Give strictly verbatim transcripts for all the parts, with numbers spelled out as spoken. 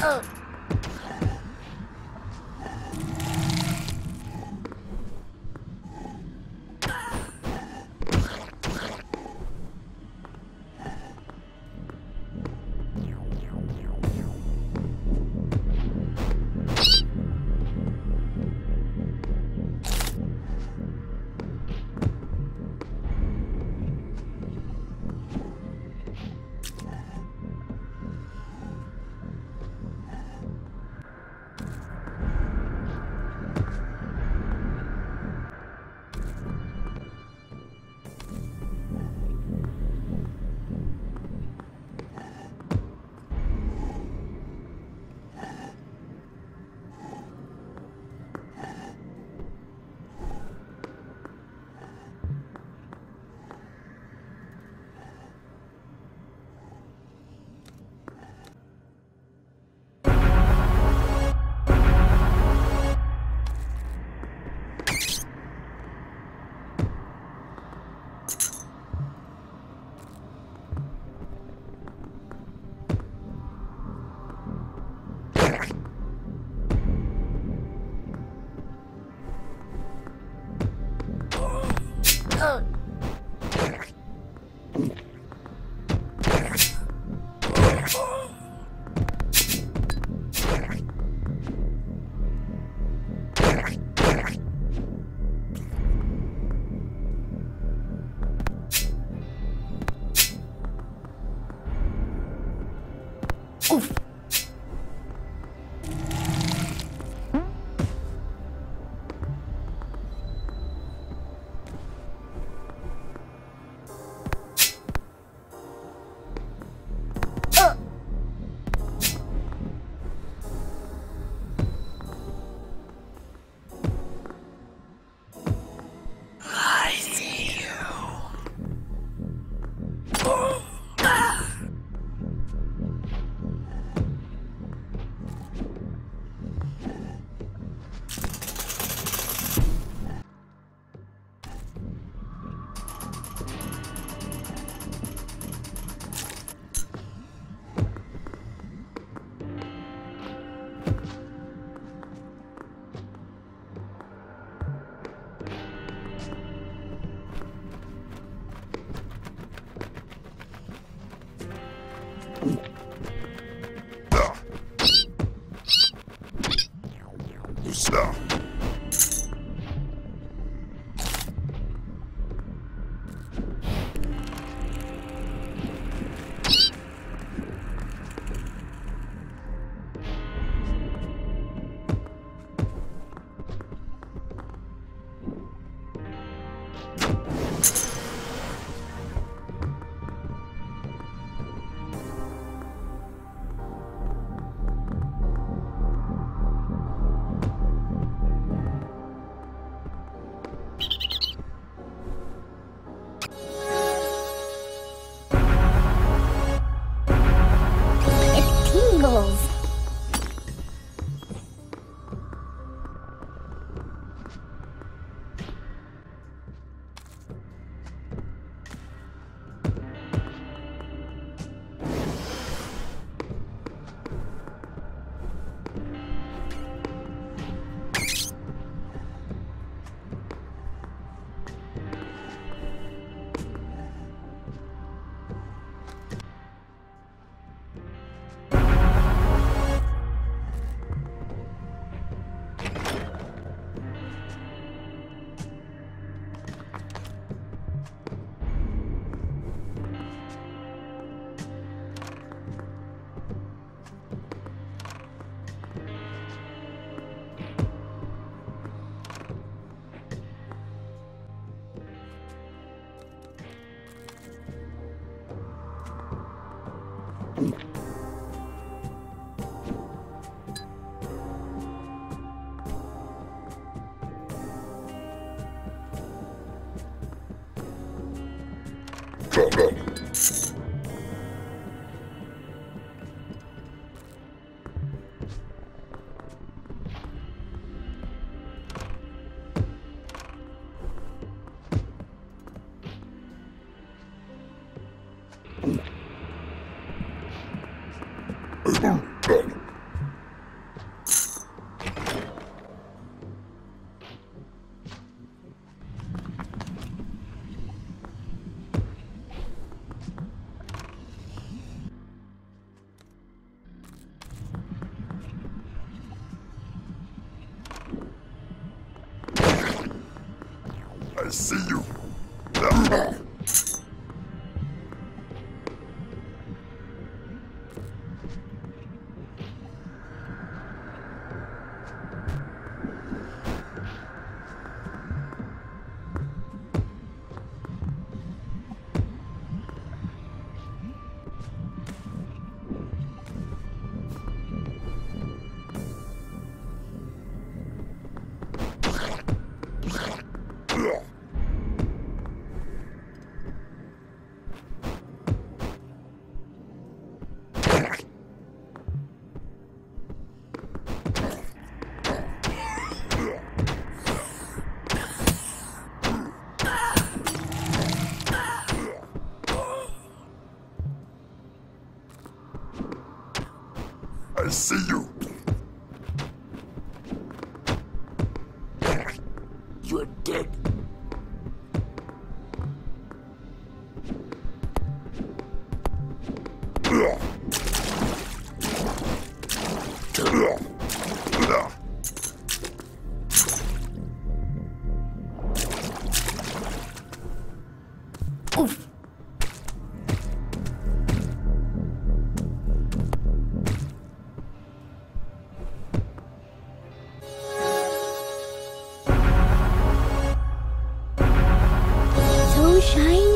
Uh. to see you. I see you. You're dead. Oof. Shiny.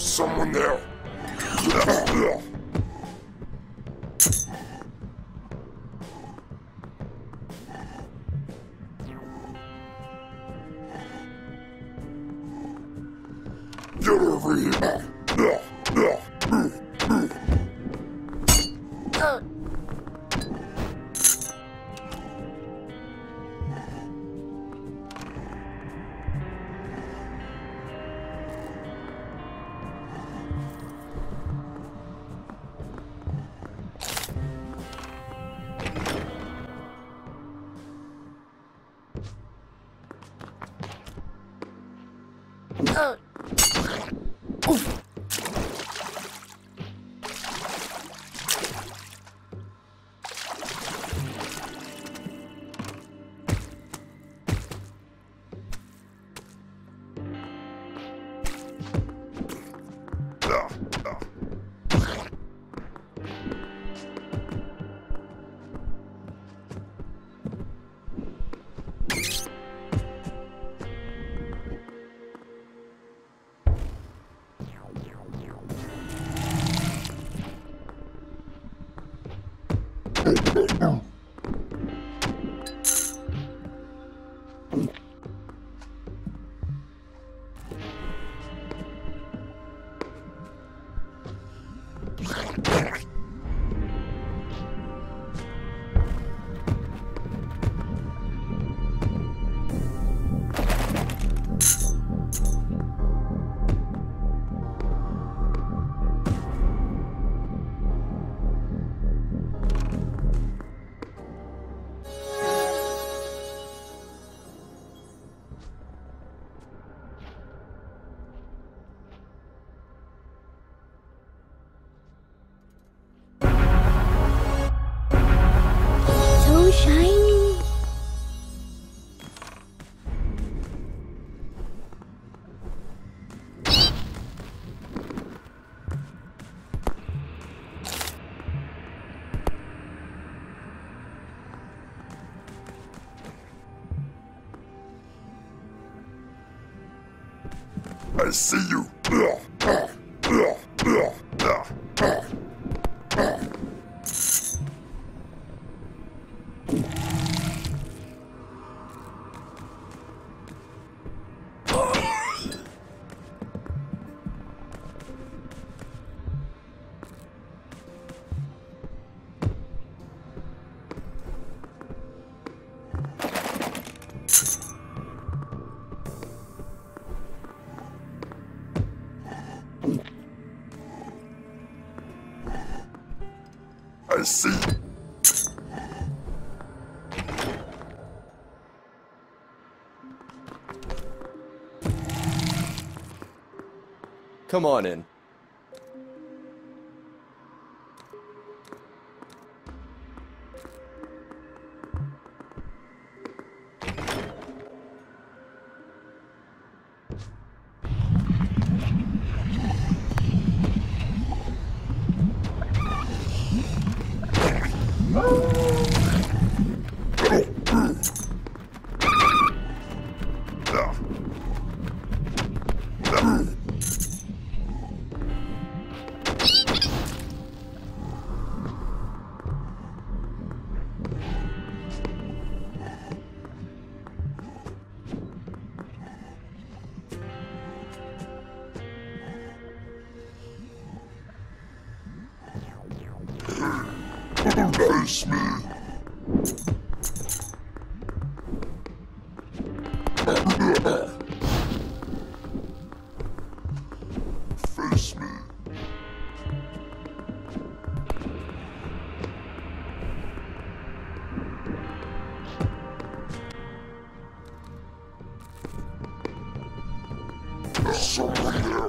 Someone there. Get over here. I see you. I see. Come on in. Nice man. Face me. There's someone there.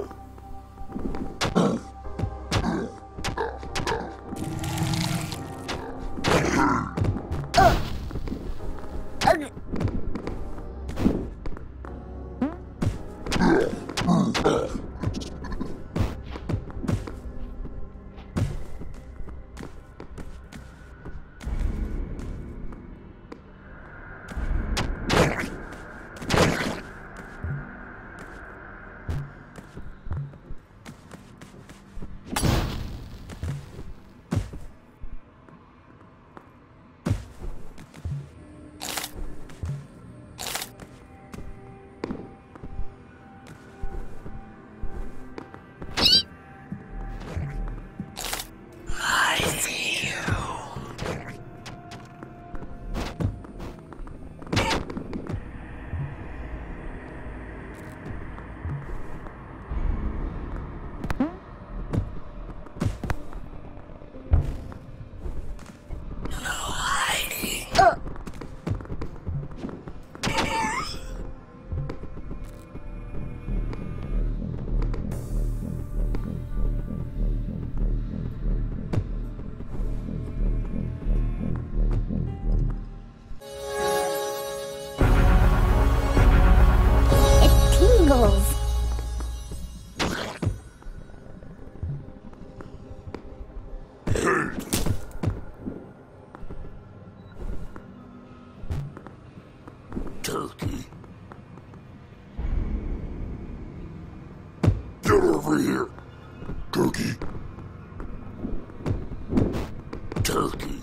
Turkey. Get over here, turkey. Turkey.